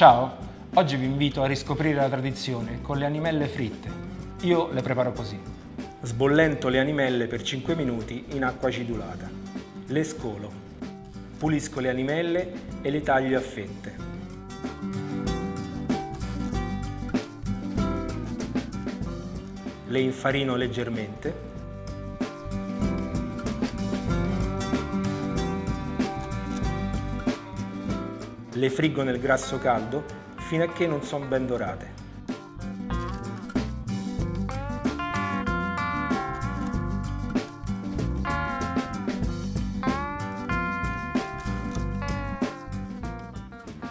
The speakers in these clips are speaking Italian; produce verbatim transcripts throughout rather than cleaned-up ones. Ciao, oggi vi invito a riscoprire la tradizione con le animelle fritte. Io le preparo così. Sbollento le animelle per cinque minuti in acqua acidulata. Le scolo. Pulisco le animelle e le taglio a fette. Le infarino leggermente. Le friggo nel grasso caldo fino a che non sono ben dorate.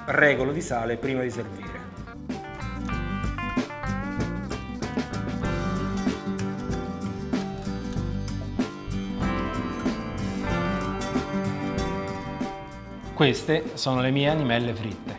Regolo di sale prima di servire. Queste sono le mie animelle fritte.